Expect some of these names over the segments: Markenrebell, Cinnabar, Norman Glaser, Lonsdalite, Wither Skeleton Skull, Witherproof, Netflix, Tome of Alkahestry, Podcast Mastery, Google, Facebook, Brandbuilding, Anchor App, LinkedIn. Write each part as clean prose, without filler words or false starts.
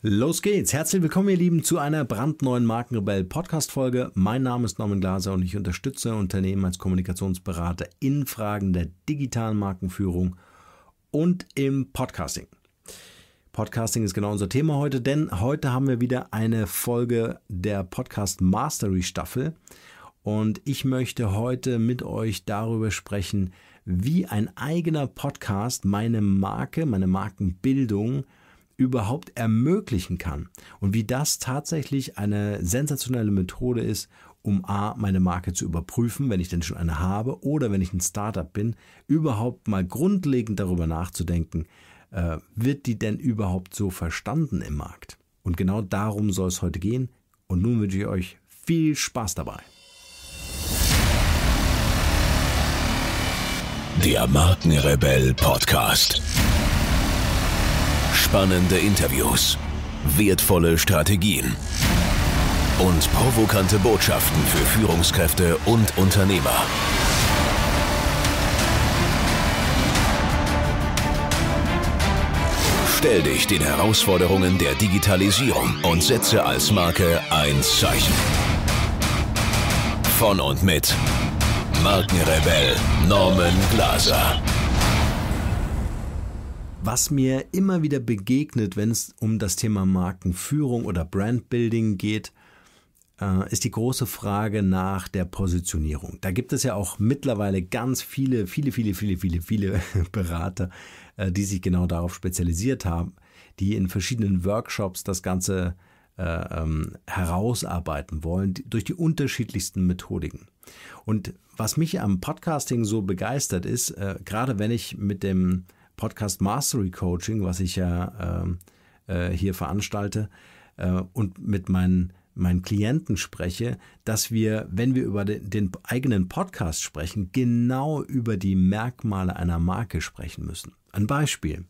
Los geht's! Herzlich willkommen, ihr Lieben, zu einer brandneuen Markenrebell-Podcast-Folge. Mein Name ist Norman Glaser und ich unterstütze Unternehmen als Kommunikationsberater in Fragen der digitalen Markenführung und im Podcasting. Podcasting ist genau unser Thema heute, denn heute haben wir wieder eine Folge der Podcast Mastery Staffel und ich möchte heute mit euch darüber sprechen, wie ein eigener Podcast meine Marke, meine Markenbildung überhaupt ermöglichen kann und wie das tatsächlich eine sensationelle Methode ist, um A, meine Marke zu überprüfen, wenn ich denn schon eine habe oder wenn ich ein Startup bin, überhaupt mal grundlegend darüber nachzudenken, wird die denn überhaupt so verstanden im Markt? Und genau darum soll es heute gehen und nun wünsche ich euch viel Spaß dabei. Der Markenrebell Podcast. Spannende Interviews, wertvolle Strategien und provokante Botschaften für Führungskräfte und Unternehmer. Stell dich den Herausforderungen der Digitalisierung und setze als Marke ein Zeichen. Von und mit Markenrebell Norman Glaser. Was mir immer wieder begegnet, wenn es um das Thema Markenführung oder Brandbuilding geht, ist die große Frage nach der Positionierung. Da gibt es ja auch mittlerweile ganz viele Berater, die sich genau darauf spezialisiert haben, die in verschiedenen Workshops das Ganze herausarbeiten wollen, durch die unterschiedlichsten Methodiken. Und was mich am Podcasting so begeistert ist, gerade wenn ich mit dem Podcast Mastery Coaching, was ich ja hier veranstalte und mit meinen Klienten spreche, dass wir, wenn wir über den eigenen Podcast sprechen, genau über die Merkmale einer Marke sprechen müssen. Ein Beispiel: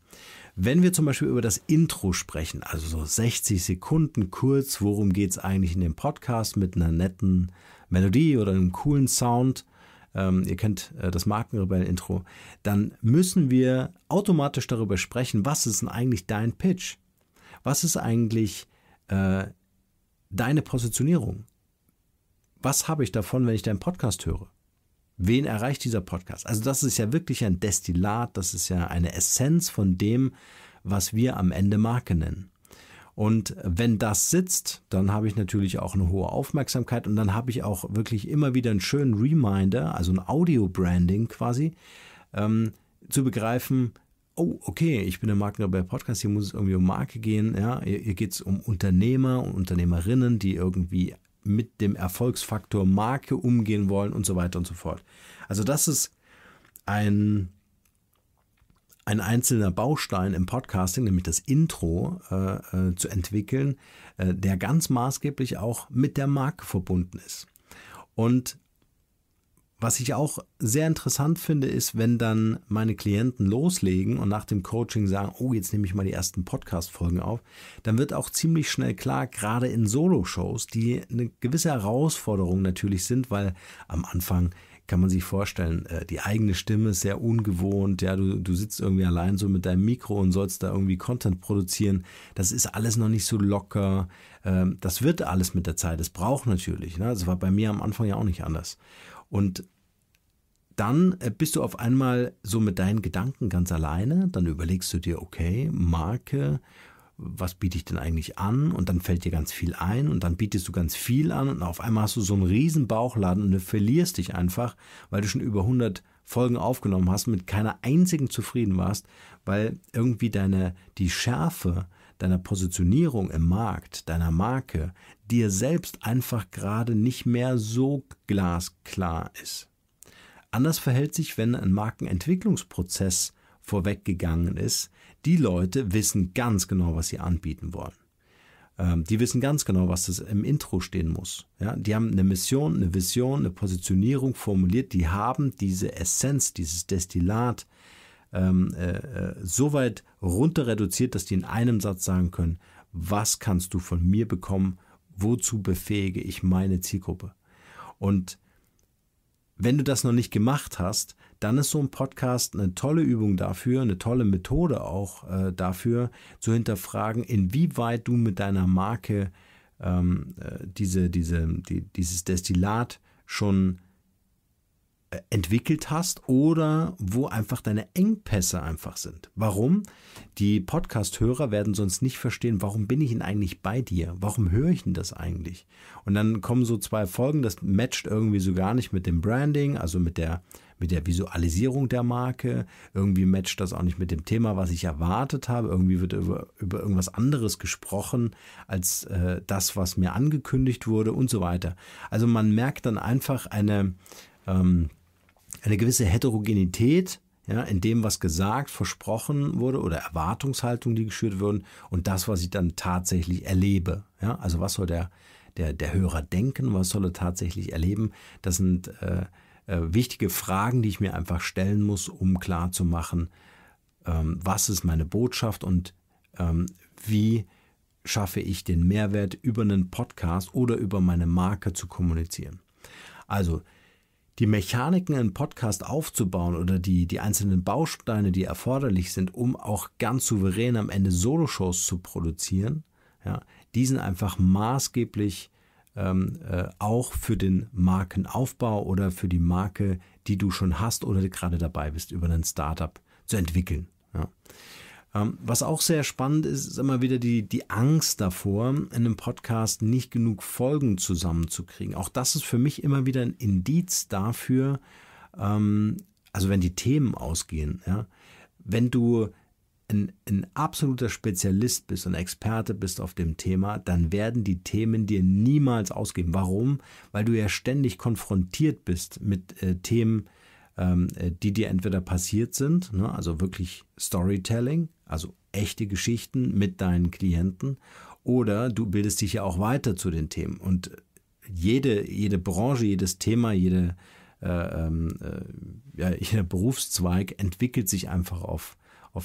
Wenn wir zum Beispiel über das Intro sprechen, also so 60 Sekunden kurz, worum geht es eigentlich in dem Podcast mit einer netten Melodie oder einem coolen Sound, ihr kennt das Markenrebell-Intro, dann müssen wir automatisch darüber sprechen, was ist denn eigentlich dein Pitch? Was ist eigentlich deine Positionierung? Was habe ich davon, wenn ich deinen Podcast höre? Wen erreicht dieser Podcast? Also das ist ja wirklich ein Destillat, das ist ja eine Essenz von dem, was wir am Ende Marke nennen. Und wenn das sitzt, dann habe ich natürlich auch eine hohe Aufmerksamkeit und dann habe ich auch wirklich immer wieder einen schönen Reminder, also ein Audio-Branding quasi, zu begreifen, oh, okay, ich bin der Markenrebell-Podcast, hier muss es irgendwie um Marke gehen. Ja? Hier geht es um Unternehmer und Unternehmerinnen, die irgendwie mit dem Erfolgsfaktor Marke umgehen wollen und so weiter und so fort. Also das ist ein einzelner Baustein im Podcasting, nämlich das Intro, zu entwickeln, der ganz maßgeblich auch mit der Marke verbunden ist. Und was ich auch sehr interessant finde, ist, wenn dann meine Klienten loslegen und nach dem Coaching sagen, oh, jetzt nehme ich mal die ersten Podcast-Folgen auf, dann wird auch ziemlich schnell klar, gerade in Solo-Shows, die eine gewisse Herausforderung natürlich sind, weil am Anfang kann man sich vorstellen, die eigene Stimme ist sehr ungewohnt, ja, du sitzt irgendwie allein so mit deinem Mikro und sollst da irgendwie Content produzieren, das ist alles noch nicht so locker, das wird alles mit der Zeit, das braucht natürlich, ne? Das war bei mir am Anfang ja auch nicht anders. Und dann bist du auf einmal so mit deinen Gedanken ganz alleine, dann überlegst du dir, okay, Marke, was biete ich denn eigentlich an? Und dann fällt dir ganz viel ein und dann bietest du ganz viel an und auf einmal hast du so einen riesen Bauchladen und du verlierst dich einfach, weil du schon über 100 Folgen aufgenommen hast, mit keiner einzigen zufrieden warst, weil irgendwie die Schärfe deiner Positionierung im Markt, deiner Marke, dir selbst einfach gerade nicht mehr so glasklar ist. Anders verhält sich, wenn ein Markenentwicklungsprozess vorweggegangen ist. Die Leute wissen ganz genau, was sie anbieten wollen. Die wissen ganz genau, was das im Intro stehen muss. Ja, die haben eine Mission, eine Vision, eine Positionierung formuliert. Die haben diese Essenz, dieses Destillat so weit runter reduziert, dass die in einem Satz sagen können, was kannst du von mir bekommen, wozu befähige ich meine Zielgruppe? Und Wenn du das noch nicht gemacht hast, dann ist so ein Podcast eine tolle Übung dafür, eine tolle Methode auch dafür, zu hinterfragen, inwieweit du mit deiner Marke dieses Destillat schon entwickelt hast oder wo einfach deine Engpässe einfach sind. Warum? Die Podcast-Hörer werden sonst nicht verstehen, warum bin ich denn eigentlich bei dir? Warum höre ich denn das eigentlich? Und dann kommen so zwei Folgen, das matcht irgendwie so gar nicht mit dem Branding, also mit der Visualisierung der Marke. Irgendwie matcht das auch nicht mit dem Thema, was ich erwartet habe. Irgendwie wird über irgendwas anderes gesprochen als das, was mir angekündigt wurde und so weiter. Also man merkt dann einfach eine gewisse Heterogenität, ja, in dem, was gesagt, versprochen wurde oder Erwartungshaltungen, die geschürt wurden und das, was ich dann tatsächlich erlebe. Ja, also was soll der Hörer denken, was soll er tatsächlich erleben? Das sind wichtige Fragen, die ich mir einfach stellen muss, um klarzumachen, was ist meine Botschaft und wie schaffe ich den Mehrwert über einen Podcast oder über meine Marke zu kommunizieren. Also die Mechaniken, einen Podcast aufzubauen oder die einzelnen Bausteine, die erforderlich sind, um auch ganz souverän am Ende Soloshows zu produzieren, ja, die sind einfach maßgeblich auch für den Markenaufbau oder für die Marke, die du schon hast oder gerade dabei bist, über ein Startup zu entwickeln. Ja. Was auch sehr spannend ist, ist immer wieder die Angst davor, in einem Podcast nicht genug Folgen zusammenzukriegen. Auch das ist für mich immer wieder ein Indiz dafür, also wenn die Themen ausgehen, ja, wenn du ein absoluter Spezialist bist und Experte bist auf dem Thema, dann werden die Themen dir niemals ausgehen. Warum? Weil du ja ständig konfrontiert bist mit Themen, die dir entweder passiert sind, ne, also wirklich Storytelling, also echte Geschichten mit deinen Klienten, oder du bildest dich ja auch weiter zu den Themen. Und jede Branche, jedes Thema, jeder Berufszweig entwickelt sich einfach auf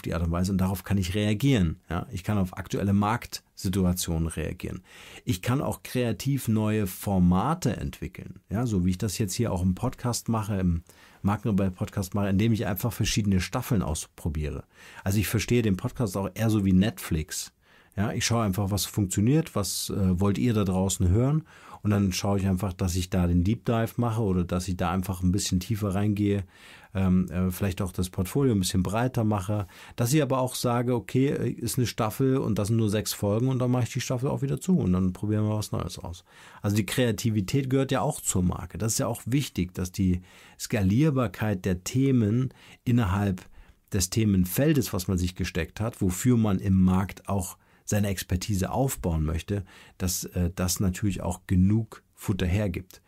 die Art und Weise und darauf kann ich reagieren. Ja? Ich kann auf aktuelle Marktsituationen reagieren. Ich kann auch kreativ neue Formate entwickeln, ja? So wie ich das jetzt hier auch im Podcast mache, im Markenrebell-Podcast mache, indem ich einfach verschiedene Staffeln ausprobiere. Also ich verstehe den Podcast auch eher so wie Netflix. Ja? Ich schaue einfach, was funktioniert, was wollt ihr da draußen hören und dann schaue ich einfach, dass ich da den Deep Dive mache oder dass ich da einfach ein bisschen tiefer reingehe, vielleicht auch das Portfolio ein bisschen breiter mache, dass ich aber auch sage, okay, ist eine Staffel und das sind nur 6 Folgen und dann mache ich die Staffel auch wieder zu und dann probieren wir was Neues aus. Also die Kreativität gehört ja auch zur Marke. Das ist ja auch wichtig, dass die Skalierbarkeit der Themen innerhalb des Themenfeldes, was man sich gesteckt hat, wofür man im Markt auch seine Expertise aufbauen möchte, dass das natürlich auch genug Futter hergibt.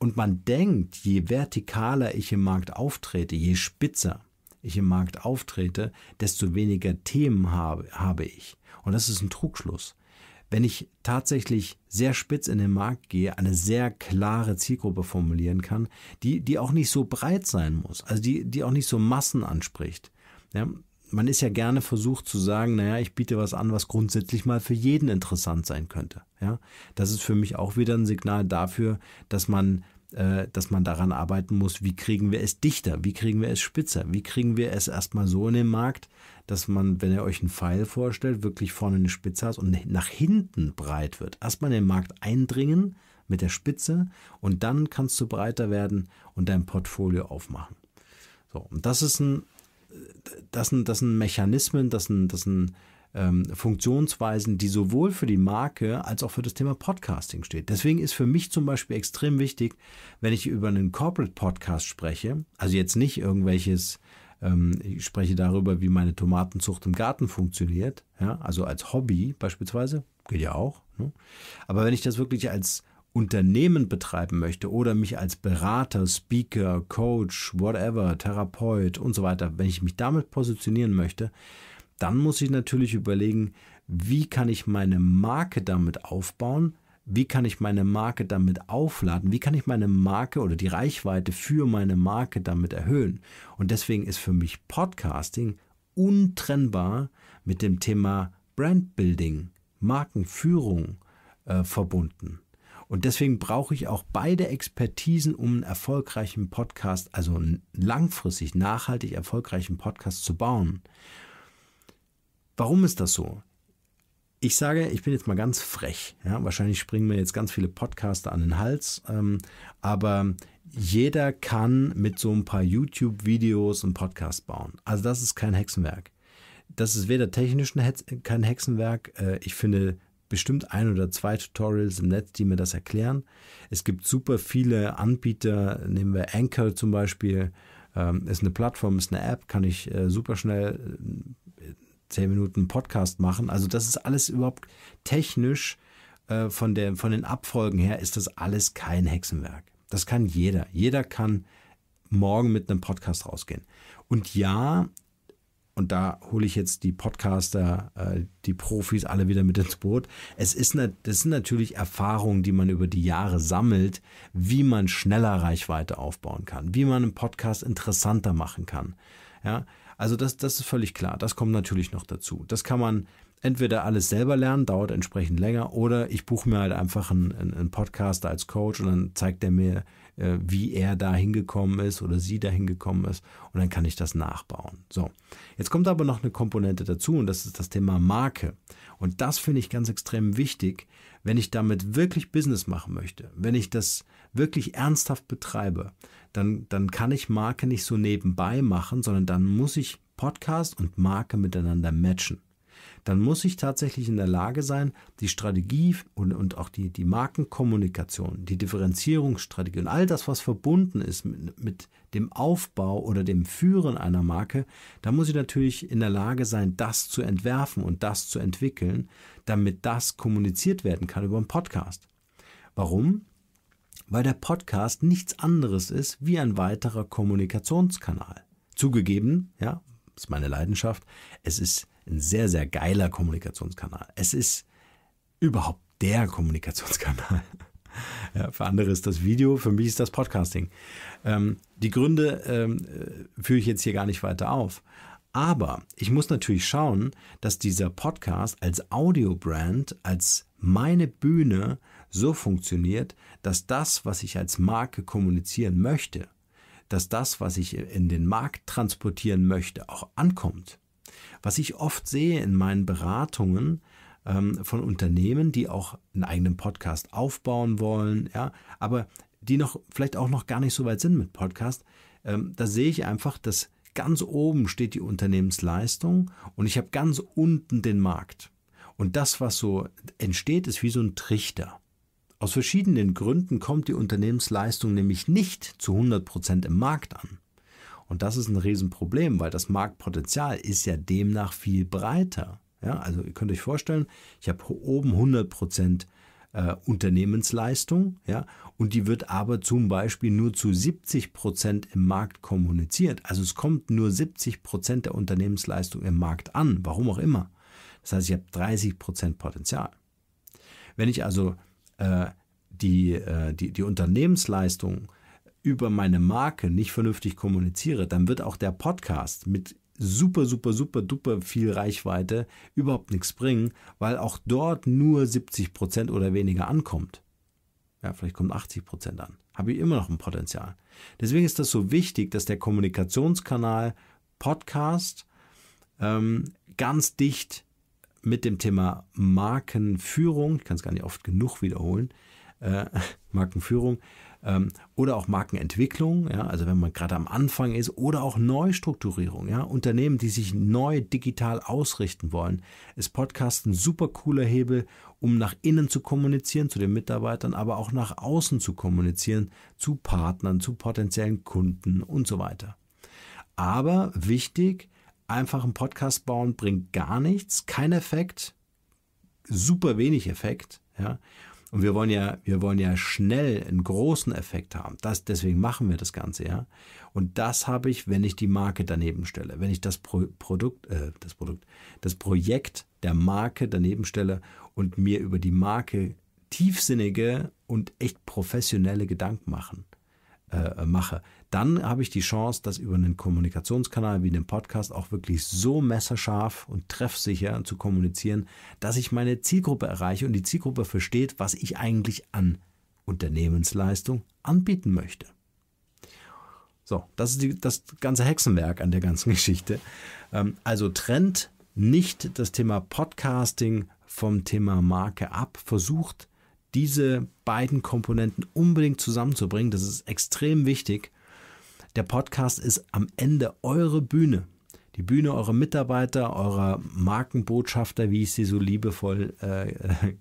Und man denkt, je vertikaler ich im Markt auftrete, je spitzer ich im Markt auftrete, desto weniger Themen habe ich. Und das ist ein Trugschluss. Wenn ich tatsächlich sehr spitz in den Markt gehe, eine sehr klare Zielgruppe formulieren kann, die auch nicht so breit sein muss, also die auch nicht so Massen anspricht. Ja, man ist ja gerne versucht zu sagen, naja, ich biete was an, was grundsätzlich mal für jeden interessant sein könnte. Ja, das ist für mich auch wieder ein Signal dafür, dass man daran arbeiten muss, wie kriegen wir es dichter, wie kriegen wir es spitzer, wie kriegen wir es erstmal so in den Markt, dass man, wenn ihr euch einen Pfeil vorstellt, wirklich vorne eine Spitze hat und nach hinten breit wird. Erstmal in den Markt eindringen mit der Spitze und dann kannst du breiter werden und dein Portfolio aufmachen. So, und das sind Mechanismen, das sind Funktionsweisen, die sowohl für die Marke als auch für das Thema Podcasting steht. Deswegen ist für mich zum Beispiel extrem wichtig, wenn ich über einen Corporate Podcast spreche, also jetzt nicht irgendwelches, ich spreche darüber, wie meine Tomatenzucht im Garten funktioniert, ja, also als Hobby beispielsweise, geht ja auch, ne? Aber wenn ich das wirklich als Unternehmen betreiben möchte oder mich als Berater, Speaker, Coach, whatever, Therapeut und so weiter, wenn ich mich damit positionieren möchte, dann muss ich natürlich überlegen, wie kann ich meine Marke damit aufbauen, wie kann ich meine Marke damit aufladen, wie kann ich meine Marke oder die Reichweite für meine Marke damit erhöhen. Und deswegen ist für mich Podcasting untrennbar mit dem Thema Brandbuilding, Markenführung verbunden. Und deswegen brauche ich auch beide Expertisen, um einen erfolgreichen Podcast, also einen langfristig, nachhaltig erfolgreichen Podcast zu bauen. Warum ist das so? Ich sage, ich bin jetzt mal ganz frech. Ja, wahrscheinlich springen mir jetzt ganz viele Podcaster an den Hals. Aber jeder kann mit so ein paar YouTube-Videos einen Podcast bauen. Also das ist kein Hexenwerk. Das ist weder technisch kein Hexenwerk. Ich finde bestimmt ein oder zwei Tutorials im Netz, die mir das erklären. Es gibt super viele Anbieter. Nehmen wir Anchor zum Beispiel. Ist eine Plattform, ist eine App. Kann ich super schnell 10 Minuten Podcast machen. Also das ist alles überhaupt technisch, von den Abfolgen her ist das alles kein Hexenwerk. Das kann jeder. Jeder kann morgen mit einem Podcast rausgehen. Und ja, und da hole ich jetzt die Podcaster, die Profis alle wieder mit ins Boot. Das sind natürlich Erfahrungen, die man über die Jahre sammelt, wie man schneller Reichweite aufbauen kann, wie man einen Podcast interessanter machen kann. Ja, also das ist völlig klar. Das kommt natürlich noch dazu. Das kann man entweder alles selber lernen, dauert entsprechend länger, oder ich buche mir halt einfach einen Podcaster als Coach und dann zeigt er mir, wie er da hingekommen ist oder sie da hingekommen ist, und dann kann ich das nachbauen. So, jetzt kommt aber noch eine Komponente dazu, und das ist das Thema Marke. Und das finde ich ganz extrem wichtig, wenn ich damit wirklich Business machen möchte, wenn ich das wirklich ernsthaft betreibe, dann kann ich Marke nicht so nebenbei machen, sondern dann muss ich Podcast und Marke miteinander matchen. Dann muss ich tatsächlich in der Lage sein, die Strategie und auch die Markenkommunikation, die Differenzierungsstrategie und all das, was verbunden ist mit dem Aufbau oder dem Führen einer Marke, da muss ich natürlich in der Lage sein, das zu entwerfen und das zu entwickeln, damit das kommuniziert werden kann über einen Podcast. Warum? Weil der Podcast nichts anderes ist wie ein weiterer Kommunikationskanal. Zugegeben, ja, das ist meine Leidenschaft, es ist ein sehr, sehr geiler Kommunikationskanal. Es ist überhaupt der Kommunikationskanal. Ja, für andere ist das Video, für mich ist das Podcasting. Die Gründe führe ich jetzt hier gar nicht weiter auf. Aber ich muss natürlich schauen, dass dieser Podcast als Audio-Brand, als meine Bühne so funktioniert, dass das, was ich als Marke kommunizieren möchte, dass das, was ich in den Markt transportieren möchte, auch ankommt. Was ich oft sehe in meinen Beratungen von Unternehmen, die auch einen eigenen Podcast aufbauen wollen, ja, aber die vielleicht auch noch gar nicht so weit sind mit Podcast, da sehe ich einfach, dass ganz oben steht die Unternehmensleistung und ich habe ganz unten den Markt. Und das, was so entsteht, ist wie so ein Trichter. Aus verschiedenen Gründen kommt die Unternehmensleistung nämlich nicht zu 100% im Markt an. Und das ist ein Riesenproblem, weil das Marktpotenzial ist ja demnach viel breiter. Ja, also ihr könnt euch vorstellen, ich habe oben 100% Unternehmensleistung, ja, und die wird aber zum Beispiel nur zu 70% im Markt kommuniziert. Also es kommt nur 70% der Unternehmensleistung im Markt an, warum auch immer. Das heißt, ich habe 30% Potenzial. Wenn ich also die Unternehmensleistung über meine Marke nicht vernünftig kommuniziere, dann wird auch der Podcast mit super duper viel Reichweite überhaupt nichts bringen, weil auch dort nur 70% oder weniger ankommt. Ja, vielleicht kommt 80% an. Habe ich immer noch ein Potenzial. Deswegen ist das so wichtig, dass der Kommunikationskanal Podcast ganz dicht mit dem Thema Markenführung, ich kann es gar nicht oft genug wiederholen, Markenführung, oder auch Markenentwicklung, ja, also wenn man gerade am Anfang ist, oder auch Neustrukturierung. Ja, Unternehmen, die sich neu digital ausrichten wollen, ist Podcast ein super cooler Hebel, um nach innen zu kommunizieren, zu den Mitarbeitern, aber auch nach außen zu kommunizieren, zu Partnern, zu potenziellen Kunden und so weiter. Aber wichtig, einfach einen Podcast bauen bringt gar nichts, kein Effekt, super wenig Effekt, ja. Und wir wollen ja schnell einen großen Effekt haben. Deswegen machen wir das Ganze, ja. Und das habe ich, wenn ich die Marke daneben stelle, wenn ich das Projekt der Marke daneben stelle und mir über die Marke tiefsinnige und echt professionelle Gedanken mache. Dann habe ich die Chance, das über einen Kommunikationskanal wie den Podcast auch wirklich so messerscharf und treffsicher zu kommunizieren, dass ich meine Zielgruppe erreiche und die Zielgruppe versteht, was ich eigentlich an Unternehmensleistung anbieten möchte. So, das ist das ganze Hexenwerk an der ganzen Geschichte. Also trennt nicht das Thema Podcasting vom Thema Marke ab. Versucht, diese beiden Komponenten unbedingt zusammenzubringen. Das ist extrem wichtig. Der Podcast ist am Ende eure Bühne. Die Bühne eurer Mitarbeiter, eurer Markenbotschafter, wie ich sie so liebevoll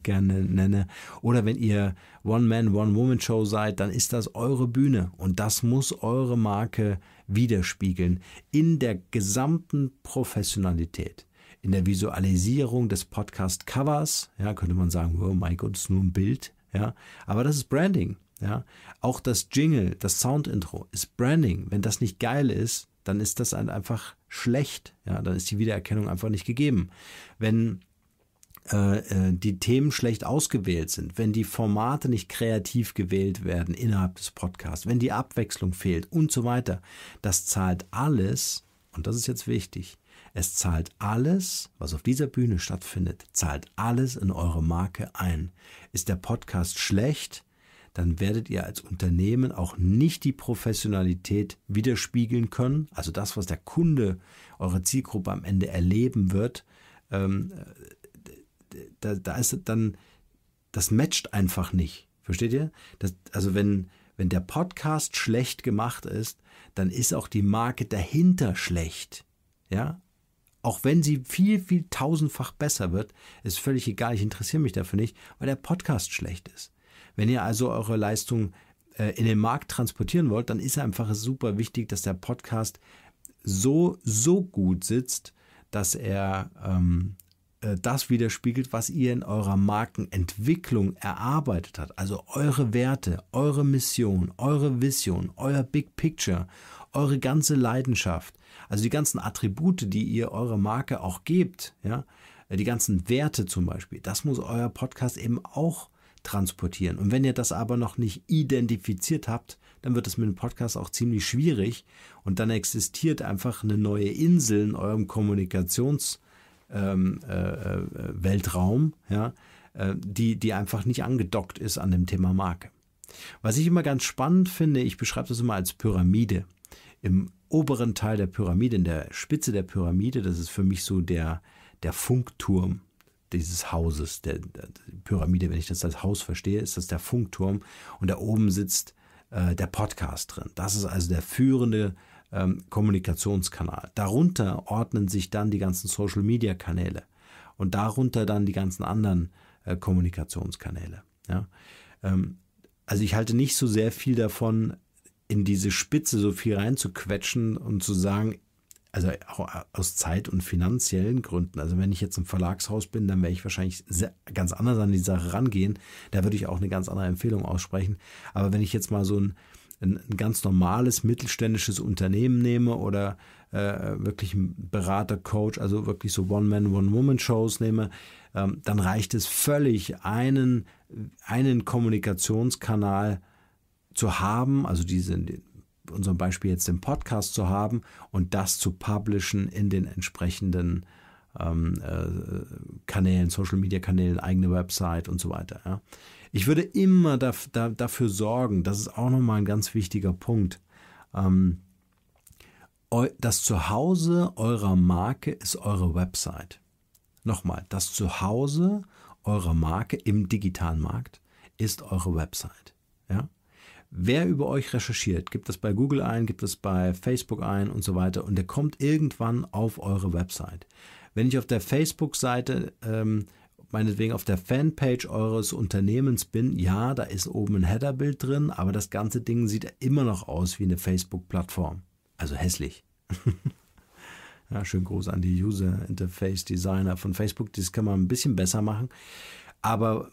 gerne nenne. Oder wenn ihr One-Man, One-Woman-Show seid, dann ist das eure Bühne. Und das muss eure Marke widerspiegeln in der gesamten Professionalität. In der Visualisierung des Podcast-Covers, ja, könnte man sagen, oh mein Gott, das ist nur ein Bild. Ja, aber das ist Branding. Ja. Auch das Jingle, das Sound-Intro ist Branding. Wenn das nicht geil ist, dann ist das einfach schlecht. Ja, dann ist die Wiedererkennung einfach nicht gegeben. Wenn die Themen schlecht ausgewählt sind, wenn die Formate nicht kreativ gewählt werden innerhalb des Podcasts, wenn die Abwechslung fehlt und so weiter, das zahlt alles, und das ist jetzt wichtig, es zahlt alles, was auf dieser Bühne stattfindet, zahlt alles in eure Marke ein. Ist der Podcast schlecht, dann werdet ihr als Unternehmen auch nicht die Professionalität widerspiegeln können. Also das, was der Kunde, eure Zielgruppe am Ende erleben wird, da ist dann, das matcht einfach nicht. Versteht ihr? Also wenn der Podcast schlecht gemacht ist, dann ist auch die Marke dahinter schlecht. Ja? Auch wenn sie viel, viel tausendfach besser wird, ist völlig egal, ich interessiere mich dafür nicht, weil der Podcast schlecht ist. Wenn ihr also eure Leistung in den Markt transportieren wollt, dann ist einfach super wichtig, dass der Podcast so gut sitzt, dass er das widerspiegelt, was ihr in eurer Markenentwicklung erarbeitet habt. Also eure Werte, eure Mission, eure Vision, euer Big Picture, eure ganze Leidenschaft. Also die ganzen Attribute, die ihr eurer Marke auch gebt, ja, die ganzen Werte zum Beispiel, das muss euer Podcast eben auch transportieren. Und wenn ihr das aber noch nicht identifiziert habt, dann wird es mit dem Podcast auch ziemlich schwierig und dann existiert einfach eine neue Insel in eurem Kommunikationsweltraum, ja, die einfach nicht angedockt ist an dem Thema Marke. Was ich immer ganz spannend finde, ich beschreibe das immer als Pyramide. Im oberen Teil der Pyramide, in der Spitze der Pyramide, das ist für mich so der Funkturm dieses Hauses, der Pyramide, wenn ich das als Haus verstehe, ist das der Funkturm und da oben sitzt der Podcast drin. Das ist also der führende Kommunikationskanal. Darunter ordnen sich dann die ganzen Social-Media-Kanäle und darunter dann die ganzen anderen Kommunikationskanäle. Ja? Also ich halte nicht so sehr viel davon, in diese Spitze so viel reinzuquetschen und zu sagen, also auch aus zeit- und finanziellen Gründen. Also wenn ich jetzt im Verlagshaus bin, dann werde ich wahrscheinlich ganz anders an die Sache rangehen. Da würde ich auch eine ganz andere Empfehlung aussprechen. Aber wenn ich jetzt mal so ein ganz normales mittelständisches Unternehmen nehme oder wirklich einen Berater, Coach, also wirklich so One-Man, One-Woman-Shows nehme, dann reicht es völlig, einen Kommunikationskanal zu haben, also unserem Beispiel jetzt den Podcast zu haben und das zu publishen in den entsprechenden Kanälen, Social-Media-Kanälen, eigene Website und so weiter. Ja. Ich würde immer dafür sorgen, das ist auch nochmal ein ganz wichtiger Punkt, das Zuhause eurer Marke ist eure Website. Nochmal, das Zuhause eurer Marke im digitalen Markt ist eure Website. Ja. Wer über euch recherchiert, gibt das bei Google ein, gibt das bei Facebook ein und so weiter und der kommt irgendwann auf eure Website. Wenn ich auf der Facebook-Seite, meinetwegen auf der Fanpage eures Unternehmens bin, ja, da ist oben ein Headerbild drin, aber das ganze Ding sieht immer noch aus wie eine Facebook-Plattform. Also hässlich. Ja, schönen Gruß an die User-Interface-Designer von Facebook, das kann man ein bisschen besser machen, aber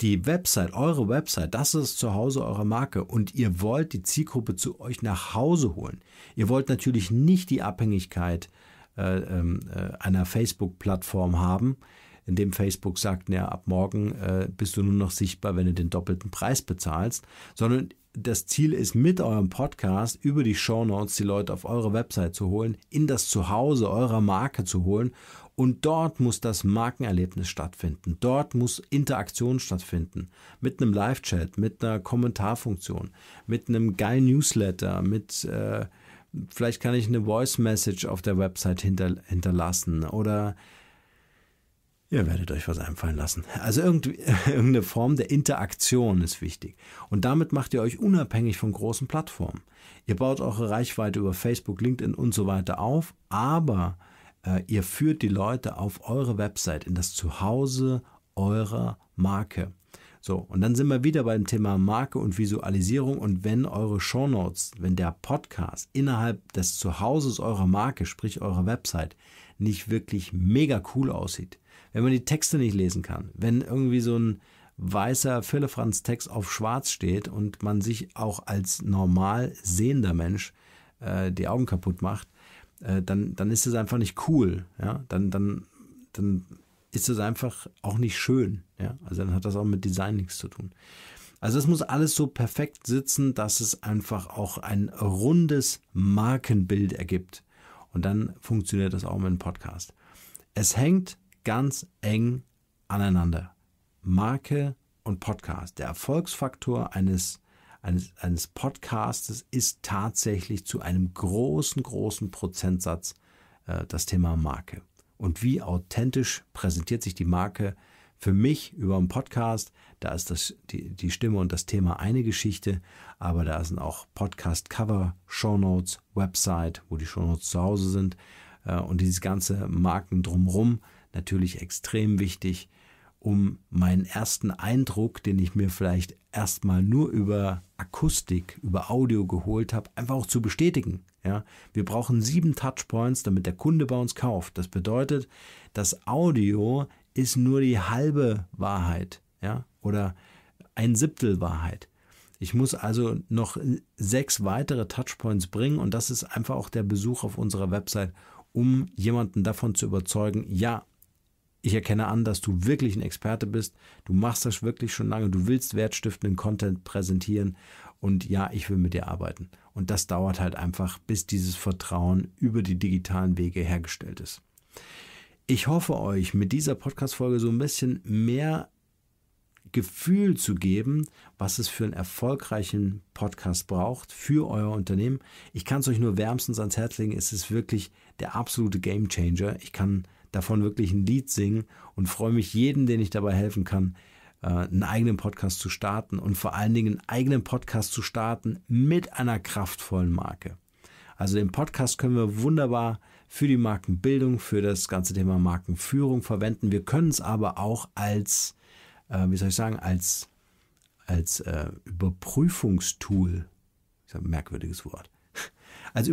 die Website, eure Website, das ist zu Hause eurer Marke und ihr wollt die Zielgruppe zu euch nach Hause holen. Ihr wollt natürlich nicht die Abhängigkeit einer Facebook-Plattform haben, indem Facebook sagt, naja, ab morgen bist du nur noch sichtbar, wenn du den doppelten Preis bezahlst, sondern das Ziel ist, mit eurem Podcast über die Shownotes die Leute auf eure Website zu holen, in das Zuhause eurer Marke zu holen Und dort muss das Markenerlebnis stattfinden. Dort muss Interaktion stattfinden. Mit einem Live-Chat, mit einer Kommentarfunktion, mit einem geilen Newsletter, mit vielleicht kann ich eine Voice-Message auf der Website hinterlassen oder ihr werdet euch was einfallen lassen. Also irgendeine Form der Interaktion ist wichtig. Und damit macht ihr euch unabhängig von großen Plattformen. Ihr baut eure Reichweite über Facebook, LinkedIn und so weiter auf, aber ihr führt die Leute auf eure Website, in das Zuhause eurer Marke. So, und dann sind wir wieder beim Thema Marke und Visualisierung. Und wenn eure Shownotes, wenn der Podcast innerhalb des Zuhauses eurer Marke, sprich eurer Website, nicht wirklich mega cool aussieht, wenn man die Texte nicht lesen kann, wenn irgendwie so ein weißer Firlefanz-Text auf schwarz steht und man sich auch als normal sehender Mensch die Augen kaputt macht, dann ist es einfach nicht cool. Ja? Dann ist es einfach auch nicht schön. Ja? Also dann hat das auch mit Design nichts zu tun. Also es muss alles so perfekt sitzen, dass es einfach auch ein rundes Markenbild ergibt. Und dann funktioniert das auch mit einem Podcast. Es hängt ganz eng aneinander. Marke und Podcast. Der Erfolgsfaktor eines Podcastes ist tatsächlich zu einem großen Prozentsatz das Thema Marke. Und wie authentisch präsentiert sich die Marke für mich über einen Podcast? Da ist die Stimme und das Thema eine Geschichte, aber da sind auch Podcast-Cover, Shownotes, Website, wo die Shownotes zu Hause sind und dieses ganze Marken drumherum natürlich extrem wichtig, um meinen ersten Eindruck, den ich mir vielleicht erstmal nur über Akustik, über Audio geholt habe, einfach auch zu bestätigen. Ja? Wir brauchen 7 Touchpoints, damit der Kunde bei uns kauft. Das bedeutet, das Audio ist nur die halbe Wahrheit, ja? Oder ein 1/7 Wahrheit. Ich muss also noch 6 weitere Touchpoints bringen und das ist einfach auch der Besuch auf unserer Website, um jemanden davon zu überzeugen, ja, ich erkenne an, dass du wirklich ein Experte bist, du machst das wirklich schon lange, du willst wertstiftenden Content präsentieren und ja, ich will mit dir arbeiten. Und das dauert halt einfach, bis dieses Vertrauen über die digitalen Wege hergestellt ist. Ich hoffe, euch mit dieser Podcast-Folge so ein bisschen mehr Gefühl zu geben, was es für einen erfolgreichen Podcast braucht für euer Unternehmen. Ich kann es euch nur wärmstens ans Herz legen, es ist wirklich der absolute Gamechanger. Ich kann davon wirklich ein Lied singen und freue mich jedem, den ich dabei helfen kann, einen eigenen Podcast zu starten und vor allen Dingen einen eigenen Podcast zu starten mit einer kraftvollen Marke. Also den Podcast können wir wunderbar für die Markenbildung, für das ganze Thema Markenführung verwenden. Wir können es aber auch als, als Überprüfungstool, ist ein merkwürdiges Wort, als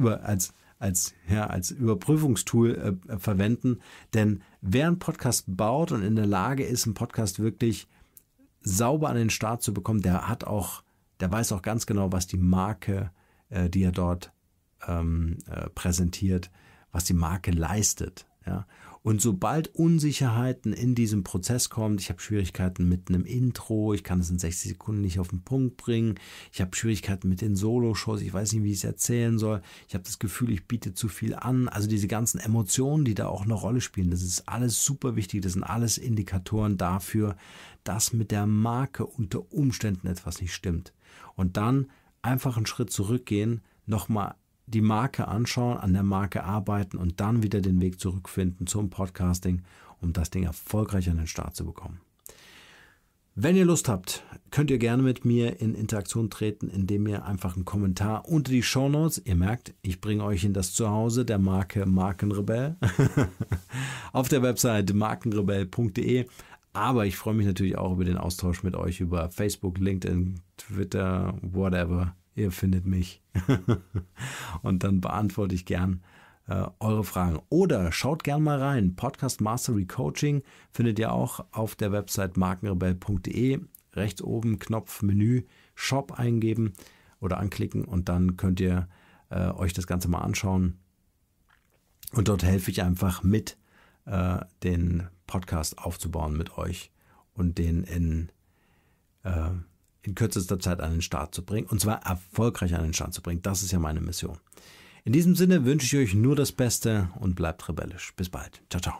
Überprüfungstool verwenden. Denn wer einen Podcast baut und in der Lage ist, einen Podcast wirklich sauber an den Start zu bekommen, der weiß auch ganz genau, was die Marke, die er dort präsentiert, was die Marke leistet. Ja? Und sobald Unsicherheiten in diesem Prozess kommen, ich habe Schwierigkeiten mit einem Intro, ich kann es in 60 Sekunden nicht auf den Punkt bringen, ich habe Schwierigkeiten mit den Solo-Shows, ich weiß nicht, wie ich es erzählen soll, ich habe das Gefühl, ich biete zu viel an, also diese ganzen Emotionen, die da auch eine Rolle spielen, das ist alles super wichtig, das sind alles Indikatoren dafür, dass mit der Marke unter Umständen etwas nicht stimmt. Und dann einfach einen Schritt zurückgehen, nochmal die Marke anschauen, an der Marke arbeiten und dann wieder den Weg zurückfinden zum Podcasting, um das Ding erfolgreich an den Start zu bekommen. Wenn ihr Lust habt, könnt ihr gerne mit mir in Interaktion treten, indem ihr einfach einen Kommentar unter die Shownotes, ihr merkt, ich bringe euch in das Zuhause der Marke Markenrebell, auf der Website markenrebell.de. Aber ich freue mich natürlich auch über den Austausch mit euch über Facebook, LinkedIn, Twitter, whatever. Ihr findet mich und dann beantworte ich gern eure Fragen. Oder schaut gern mal rein. Podcast Mastery Coaching findet ihr auch auf der Website markenrebell.de. Rechts oben Knopf Menü Shop eingeben oder anklicken und dann könnt ihr euch das Ganze mal anschauen. Und dort helfe ich einfach mit, den Podcast aufzubauen mit euch und den in kürzester Zeit an den Start zu bringen und zwar erfolgreich an den Start zu bringen. Das ist ja meine Mission. In diesem Sinne wünsche ich euch nur das Beste und bleibt rebellisch. Bis bald. Ciao, ciao.